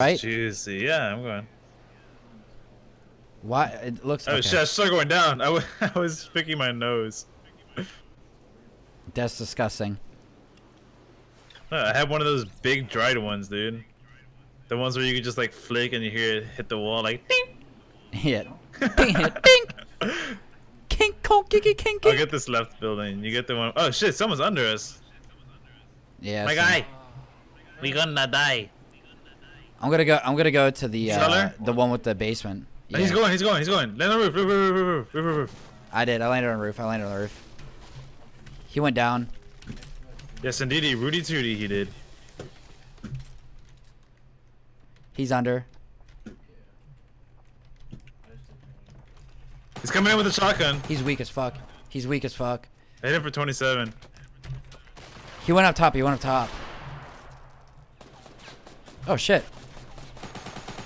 Right? Juicy. Yeah, I'm going. Why? It looks like. Oh, okay. Shit, I started going down. I was picking my nose. That's disgusting. I had one of those big dried ones, dude. The ones where you can just like flick and you hear it hit the wall like ding. Yeah. Ding, ding. King Kong, kiki, king, king. I'll get this left building. You get the one. Oh shit, someone's under us. Yeah. My guy. We gonna die. I'm gonna go to the one with the basement. Yeah. He's going. Land on the roof. Roof. I did. I landed on the roof. He went down. Yes, indeedy. Rudy Tooty, he did. He's under. He's coming in with a shotgun. He's weak as fuck. I hit him for 27. He went up top. Oh, shit.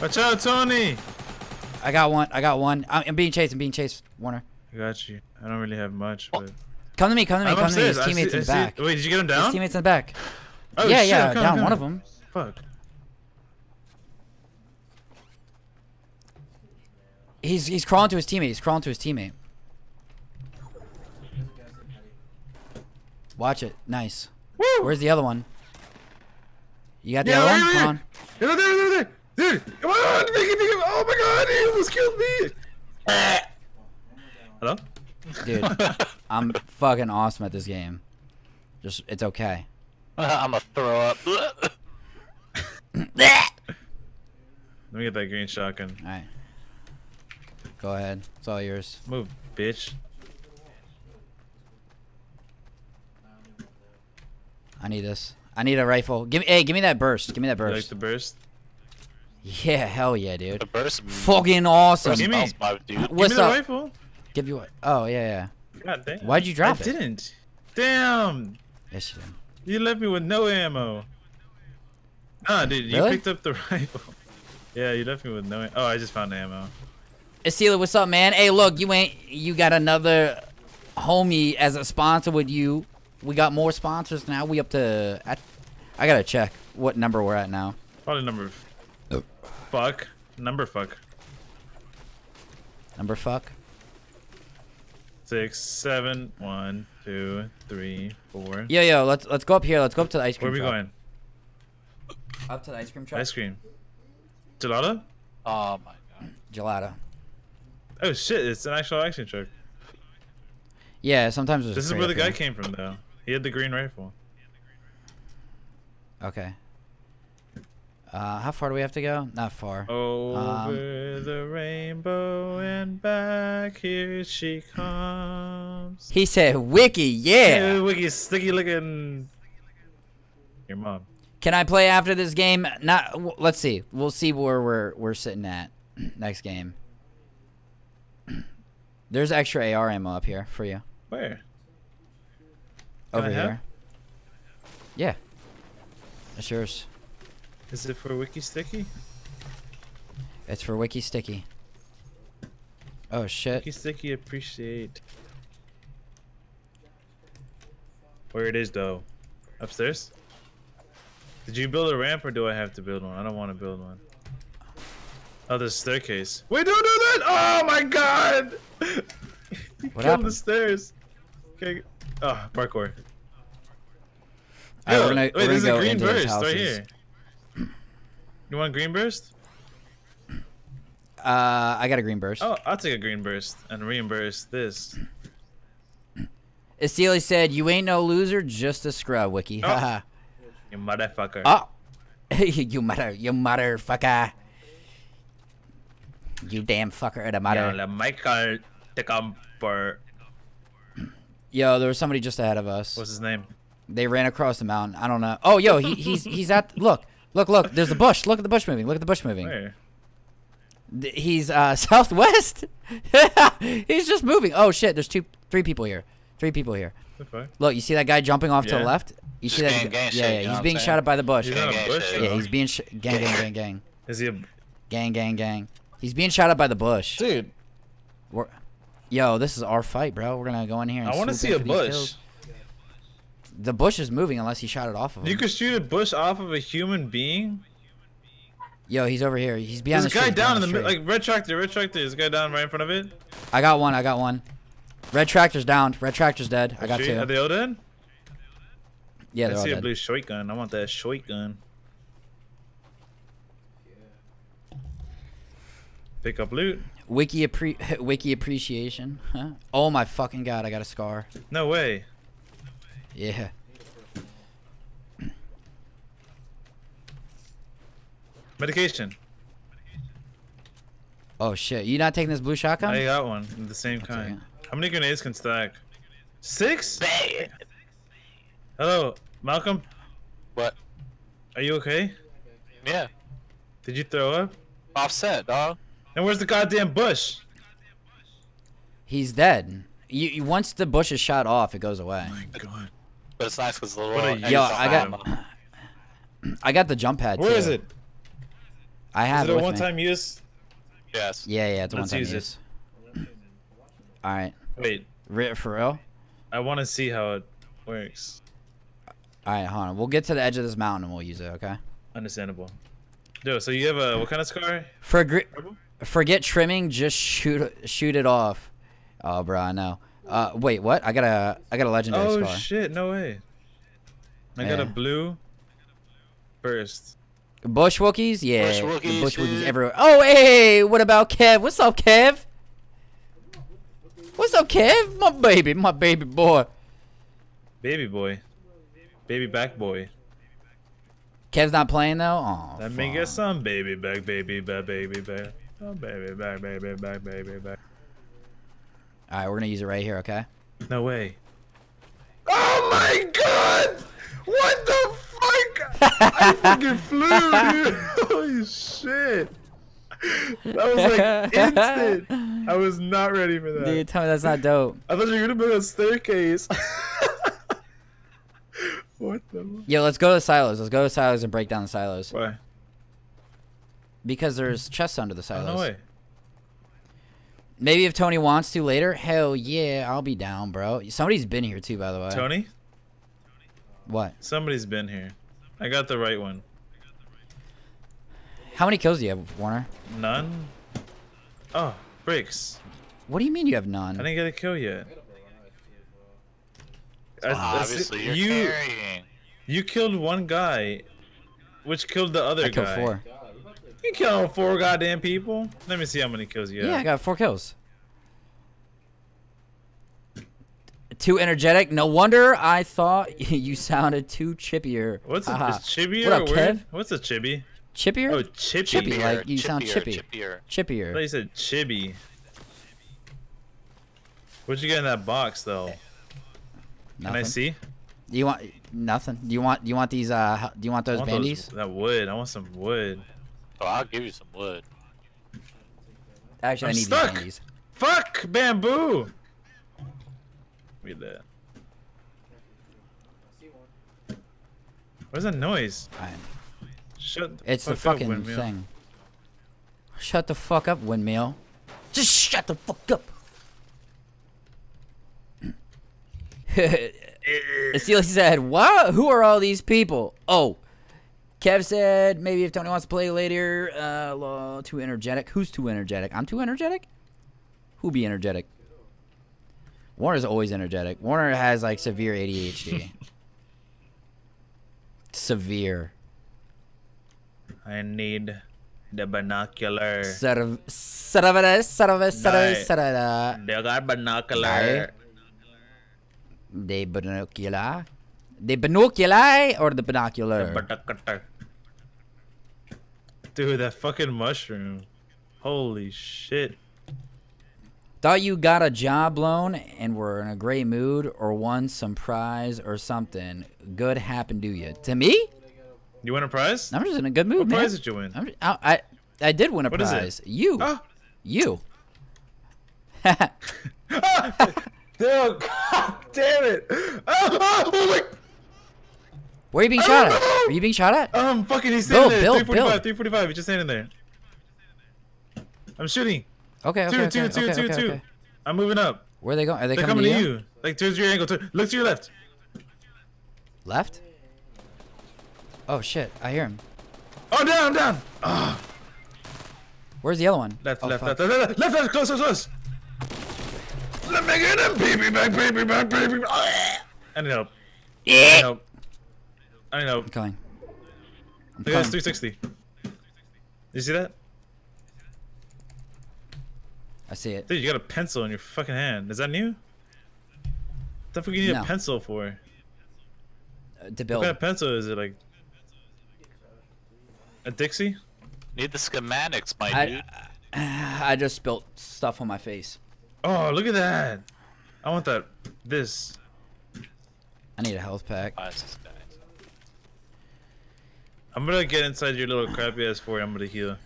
Watch out, Tony. I got one. I'm being chased, Warner. I got you. I don't really have much, but... Come to me. His teammate's in the back. Wait, did you get him down? His teammate's in the back. Oh, yeah, shit, yeah, down one of them. Fuck. He's crawling to his teammate. Watch it. Nice. Woo! Where's the other one? You got the other one? Come on. There. Dude, come on. Oh, my God. He almost killed me. Hello? Dude, I'm fucking awesome at this game. Just, it's okay. I'm gonna throw up. Let me get that green shotgun. All right, go ahead. It's all yours. Move, bitch. I need this. I need a rifle. Give me that burst. You like the burst? Yeah, hell yeah, dude. The burst. Fucking awesome. Give me the rifle. Give you what? Oh, yeah. God damn. Why'd you drop it? I didn't. Damn. Yes, you did. You left me with no ammo. Nah, dude, really? You picked up the rifle. Yeah, you left me with no ammo. Oh, I just found ammo. Asila, what's up, man? Hey, look, you got another homie as a sponsor with you. We got more sponsors now. We up to... I gotta check what number we're at now. Probably number... Oh. Fuck. Number fuck? 6, 7, 1, 2, 3, 4. Yo, let's go up here. Let's go up to the ice cream truck. Where are we going? Up to the ice cream truck. Ice cream. Gelato? Oh my god. Gelato. Oh shit! It's an actual ice cream truck. Yeah, sometimes. This is where the guy came from, though. He had the green rifle. Okay. How far do we have to go? Not far. Over the rainbow and back, here she comes. He said, Wiki, yeah. Wiki, sticky looking. Your mom. Can I play after this game? Not. Let's see. We'll see where we're sitting at next game. There's extra AR ammo up here for you. Where? Over here. Yeah. That's yours. Is it for Wiki Sticky? It's for Wiki Sticky. Oh shit. Wiki Sticky appreciate. Where it is though? Upstairs? Did you build a ramp or do I have to build one? I don't want to build one. Oh, there's a staircase. Wait, don't do that! Oh my god! What happened? The stairs. Okay. Oh, parkour. Yo, wait, there's a green burst right here. You want a green burst? I got a green burst. Oh, I'll take a green burst and reimburse this. Asili said, you ain't no loser, just a scrub, Wiki. Oh. You motherfucker. Oh. You motherfucker. You damn fucker at a mother. Yo, there was somebody just ahead of us. What's his name? They ran across the mountain. I don't know. Oh, yo, he's at... Look, there's a bush. Look at the bush moving. Where? He's southwest. He's just moving. Oh, shit. There's three people here. Okay. Look, you see that guy jumping off to the left? You see that? Yeah, he's being shot at by the bush. Yeah, he's being gang. Is he a... Gang. He's being shot at by the bush. Dude. Yo, this is our fight, bro. We're going to go in here and I want to see a bush. The bush is moving unless he shot it off of him. You could shoot a bush off of a human being? Yo, he's over here. He's behind the street. There's a guy down in the like red tractor. Red tractor. There's a guy down right in front of it. I got one. I got one. Red tractor's down. Red tractor's dead. I got two. Are they all dead? Yeah, they're all dead. I see a blue shotgun. I want that shotgun. Pick up loot. Wiki appreciation. Huh? Oh my fucking god! I got a scar. No way. Yeah. Medication. Oh shit! You not taking this blue shotgun? I got one, the same kind. How many grenades can stack? 6? Bang. Hello, Malcolm. What? Are you okay? Yeah. Did you throw up? Offset, dog. And where's the goddamn bush? He's dead. You once the bush is shot off, it goes away. Oh my god. But it's nice because the little. Yo, I got the jump pad. Where too. Is it? I have. Is it a one-time use? Yes. Yeah, yeah, it's a one-time use. All right. Wait. For real? I want to see how it works. All right, hold on. We'll get to the edge of this mountain and we'll use it. Okay. Understandable. Dude, so you have a what kind of scar? Forget trimming, just shoot it off. Oh, bro, I know. Wait, what? I got a legendary scar. Oh shit, no way. I got a blue burst. Bushwookies, yeah. Bushwookies everywhere. Oh, hey, what about Kev? What's up, Kev? What's up, Kev? My baby boy. Baby boy. Baby back boy. Kev's not playing though. Oh, let me get some baby back, baby back, baby back, oh, baby back, baby back, baby back. All right, we're gonna use it right here, okay? No way. Oh my god! What the fuck? I fucking flew, dude! Holy shit! That was like instant. I was not ready for that. Dude, tell me that's not dope. I thought you were gonna build a staircase. Yo, let's go to the silos. Let's go to the silos and break down the silos. Why? Because there's chests under the silos. Oh, no way. Maybe if Tony wants to later. Hell yeah, I'll be down, bro. Somebody's been here too, by the way. Tony? What? Somebody's been here. I got the right one. How many kills do you have, Warner? None. Oh, bricks. What do you mean you have none? I didn't get a kill yet. Obviously, you're carrying. You killed one guy, which killed the other guy. I killed 4. You killed 4 goddamn people. Let me see how many kills you have. Yeah, I got 4 kills. Too energetic. No wonder I thought you sounded too chippier. What's chippier? What up, Kev? What's a chibi? Chippier? Oh, chippy. Chippy, like you sound chippy. Chippier. I thought you said chibi. What'd you get in that box, though? Nothing. Can I see? Do you want nothing? Do you want these? Do you want those bandies? That wood. I want some wood. Oh, I'll give you some wood. Actually, I need these bandies. Fuck bamboo. Read that. What's that noise? Shut. It's the fucking thing. Shut the fuck up, windmill. Just shut the fuck up. Steely said, "What? Who are all these people?" Oh, Kev said, "Maybe if Tony wants to play later." Too energetic. Who's too energetic? I'm too energetic. Who be energetic? Warner's always energetic. Warner has like severe ADHD. Severe. I need the binocular. They got binocular. The binoculi or the binocular? Dude, that fucking mushroom. Holy shit. Thought you got a job loan and were in a great mood or won some prize or something. Good happened to you. To me? You win a prize? I'm just in a good mood, man. What prize did you win? I did win a prize. What is it? You. Oh. You. Dude, god damn it! Oh my... Where are you being shot at? Are you being shot at? Fucking, he's standing there. 345, 345. He's just standing there. I'm shooting. Okay, okay, two. I'm moving up. Where are they going? Are they coming to you? Like, towards your angle. Look to your left. Left? Oh shit! I hear him. Oh, down, down. Oh. Where's the other one? Left, oh, left, close. Let me get him, baby. I need help. I need help. I'm coming. Look at this 360. Did you see that? I see it. Dude, you got a pencil in your fucking hand. Is that new? What the fuck you need a pencil for? To build. What kind of pencil is it, like? A Dixie? Need the schematics, my dude. I just built stuff on my face. Oh, look at that! I want that. This. I need a health pack. I'm gonna get inside your little crappy ass for you. I'm gonna heal.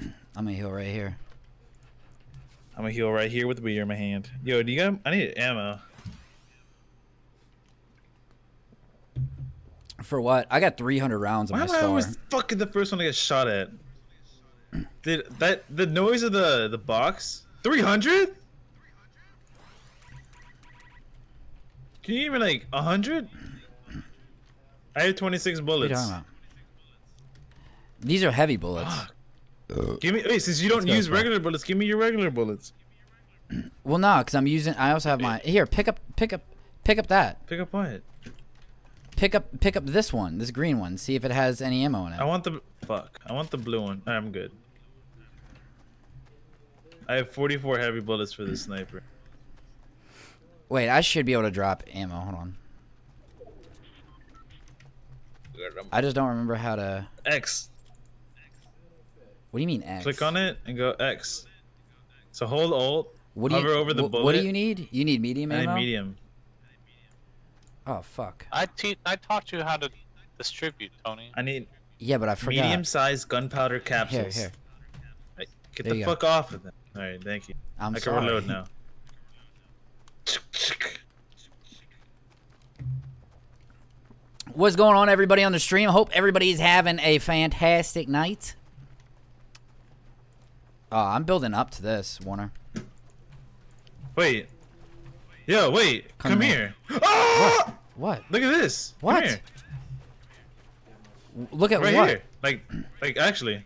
I'm gonna heal right here. I'm gonna heal right here with the beer in my hand. Yo, do you got? I need ammo. For what? I got 300 rounds in my star. Why am I always fucking the first one to get shot at? Did that the noise of the box? 300? Can you even like 100? I have 26 bullets. What are you talking about? These are heavy bullets. Give me since you don't use regular bullets, give me your regular bullets. Well, no, because I'm using. I also have my here. Pick up that. Pick up what? Pick up this one, this green one. See if it has any ammo in it. I want the I want the blue one. I'm good. I have 44 heavy bullets for this sniper. Wait, I should be able to drop ammo. Hold on. I just don't remember how to. X. What do you mean X? Click on it and go X. So hold Alt. What do you? Hover over the bullet. What do you need? You need medium ammo. I need medium. Oh fuck! I taught you how to distribute, Tony. I need. Yeah, but I forgot. Medium-sized gunpowder capsules. Here, here. Get the fuck off of them. All right, thank you. I'm sorry. I can reload now. What's going on, everybody on the stream? Hope everybody's having a fantastic night. Oh, I'm building up to this, Warner. Wait. Yo, wait. Come here. Oh! What? Look at this. What? Come here. Look at right what? Here. Like actually.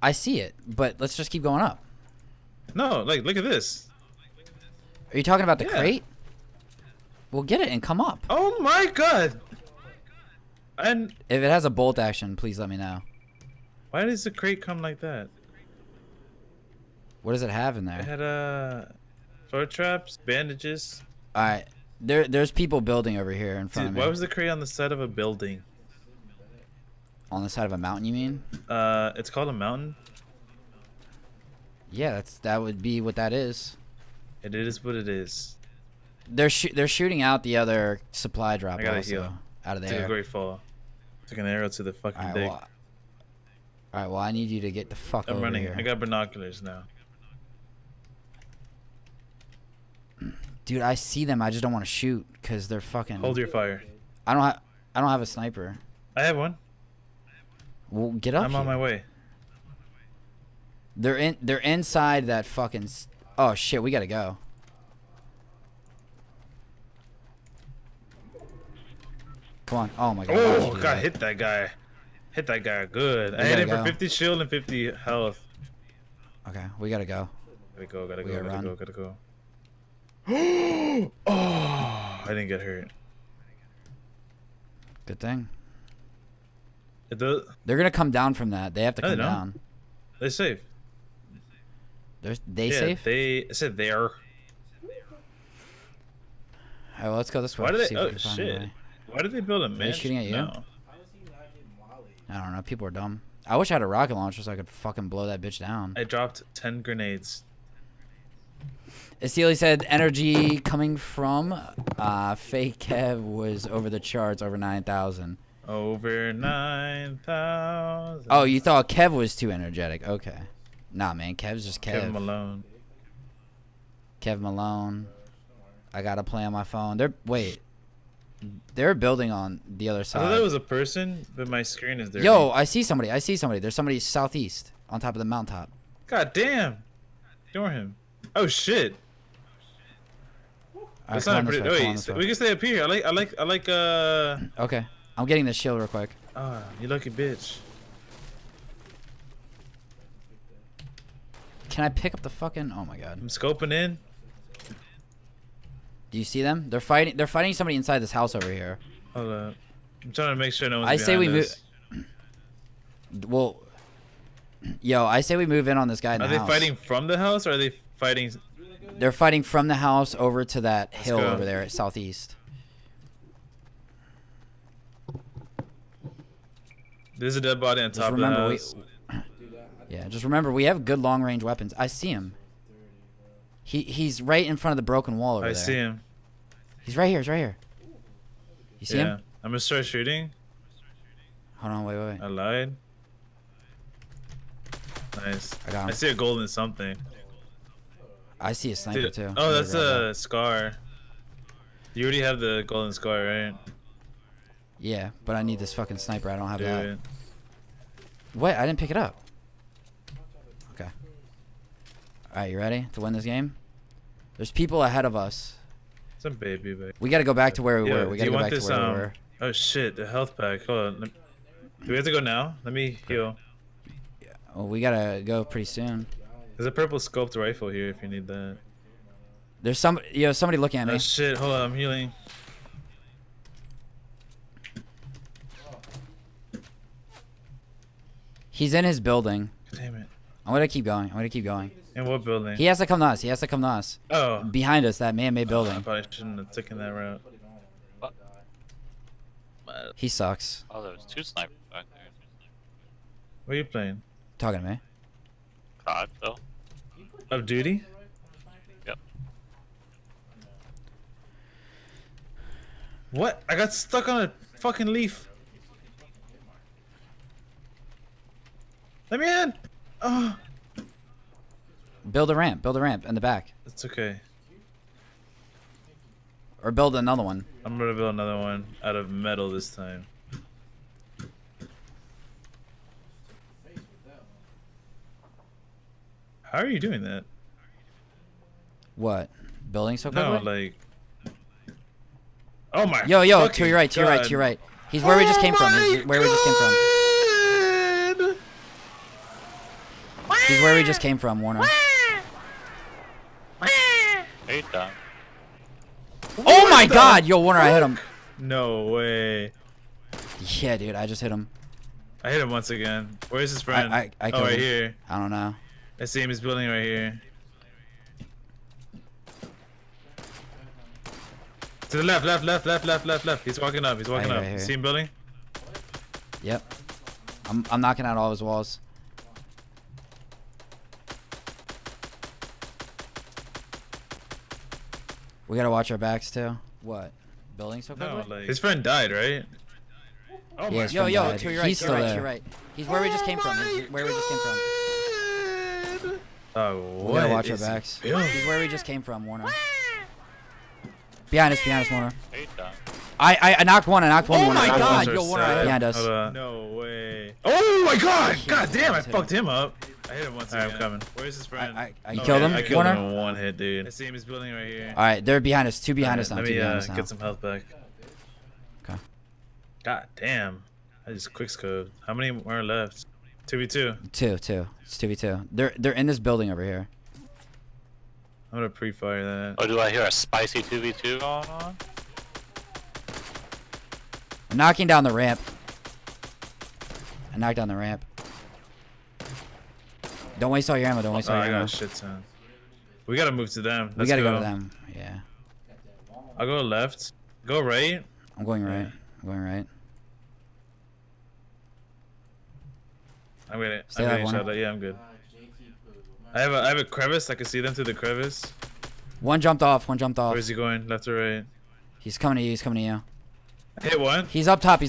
I see it, but let's just keep going up. No, like, look at this. Are you talking about the crate? Well, get it and come up. Oh my god. And if it has a bolt action, please let me know. Why does the crate come like that? What does it have in there? It had a... Floor traps, bandages. All right, there's people building over here in front of me. Why was the crate on the side of a building? On the side of a mountain, you mean? It's called a mountain. Yeah, that would be what that is. It is what it is. They're shooting out the other supply drop also out of the air. Took a great fall. Took an arrow to the fucking dick. All right, well I need you to get the fuck over here. I'm running. I got binoculars now. Dude, I see them. I just don't want to shoot because they're fucking. Hold your fire. I don't have a sniper. I have one. Well, get up. I'm on my way. They're inside that fucking. Oh shit, we gotta go. Come on. Oh my god. Oh god, hit that guy. Hit that guy good. I hit him for 50 shield and 50 health. Okay, we gotta go. Gotta go. Oh, I didn't get hurt. Good thing. They're gonna come down from that. They have to come down. They're safe. They safe? They said they are. Alright, well, let's go this way. Why do they? Oh shit! Why did they build a man? They shooting at you? No. I don't know. People are dumb. I wish I had a rocket launcher so I could fucking blow that bitch down. I dropped 10 grenades. Steely said energy coming from fake Kev was over the charts, over 9,000. Over 9,000. Oh, you thought Kev was too energetic. Okay. Nah, man. Kev's just Kev. Kev Malone. Kev Malone. I got to play on my phone. They're building on the other side. I thought it was a person, but my screen is there. Yo, I see somebody. There's somebody southeast on top of the mountaintop. God damn. Ignore him. Oh shit. All That's not pretty. Wait, we can stay up here. I like. Okay, I'm getting the shield real quick. Ah, you lucky bitch. Can I pick up the fucking? Oh my god. I'm scoping in. Do you see them? They're fighting. They're fighting somebody inside this house over here. Hold up. I'm trying to make sure no one's behind us. I say we move. Well, yo, I say we move in on this guy in the house. Are they fighting from the house, or are they fighting? They're fighting from the house over to that hill over there at southeast. There's a dead body on top of the house. Yeah, just remember we have good long-range weapons. I see him. He's right in front of the broken wall over there. I see him. He's right here. He's right here. You see him? I'm gonna start shooting. Hold on, wait. I lied. Nice. I got him. I see a golden something. I see a sniper too. Oh, that's a scar. You already have the golden scar, right? Yeah, but I need this fucking sniper. I don't have that. What? I didn't pick it up. Okay. Alright, you ready to win this game? There's people ahead of us. Some baby, baby. We gotta go back to where we were. We gotta go back to where we were. Oh shit, the health pack. Hold on. Do we have to go now? Let me heal. Yeah. Well, we gotta go pretty soon. There's a purple scoped rifle here if you need that. There's somebody, somebody looking at me. Oh shit, hold on, I'm healing. He's in his building. Damn it. I'm gonna keep going, In what building? He has to come to us, Oh. Behind us, that man-made building. I probably shouldn't have taken that route. What? He sucks. Oh, there was two snipers back there. What are you playing? Talking to me. COD, though. Of duty? Yep. What? I got stuck on a fucking leaf. Let me in! Oh. Build a ramp in the back. It's okay. Or build another one. I'm gonna build another one out of metal this time. How are you doing that? What? Building so quickly? No, like... Oh my Yo, to your right, to your right. He's where we just came from. He's where we just came from. He's where we just came from, Warner. Hate that. Oh my god! Yo, Warner, I hit him. No way. Yeah, dude, I just hit him. I hit him once again. Where's his friend? Oh, right here. I don't know. I see him. He's building right here. To the left, left. He's walking up. He's walking up. Right, see him building? Yep. I'm knocking out all his walls. We gotta watch our backs too. What? Building so quickly? No, like... His friend died, right? Oh my god. Yo, to your right, to your right. He's where we just came from. He's where we just came from. Oh, we gotta watch our backs. This is where we just came from, Warner. Behind us, Warner. I knocked one. Oh Warner. My god, yo, Warner, behind us. No way. Oh my god! God damn, I fucked him up. I hit him once again. Alright, I'm coming. Where's his friend? You killed him, I killed him in one hit, dude. I see him. He's building right here. Alright, they're behind us. Two behind us now. Let me get some health back. Okay. God damn. I just quickscoped. How many more left? 2v2. Two. It's 2v2. They're in this building over here. I'm gonna pre-fire that. Oh, do I hear a spicy 2v2 going on? I'm knocking down the ramp. I knocked down the ramp. Don't waste all your ammo. Don't waste all your ammo. I got a shit ton. We gotta move to them. Let's go to them. Yeah. I'll go left. Go right. I'm going right. I'm gonna each other. Yeah, I'm good. I have a crevice. I can see them through the crevice. One jumped off. Where's he going? Left or right? He's coming to you. I hit one. He's up top.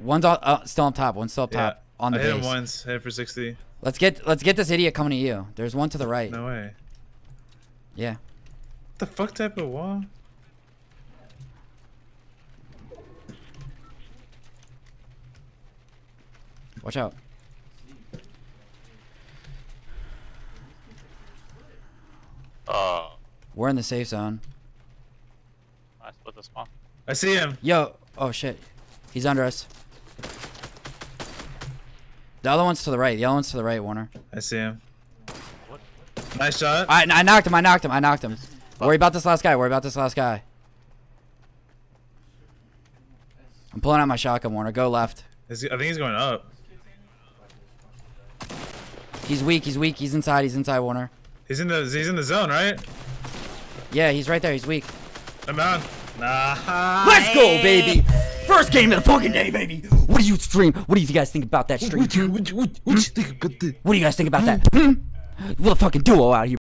One's still on top. One's still up top. On the base. I hit him once. Hit for 60. Let's get this idiot coming to you. There's one to the right. No way. Yeah. What the fuck type of wall? Watch out. We're in the safe zone. the spawn. I see him. Yo. Oh, shit. He's under us. The other one's to the right. The other one's to the right, Warner. I see him. What? Nice shot. I knocked him. I knocked him. Worry about this last guy. I'm pulling out my shotgun, Warner. Go left. I think he's going up. He's weak. He's inside. Warner. He's in the zone, right? Yeah, he's right there. He's weak. I'm out. Nah. Let's go, baby. First game of the fucking day, baby. What do you stream? What do you guys think about that stream? What do you guys think about that? We'll fucking duo out here.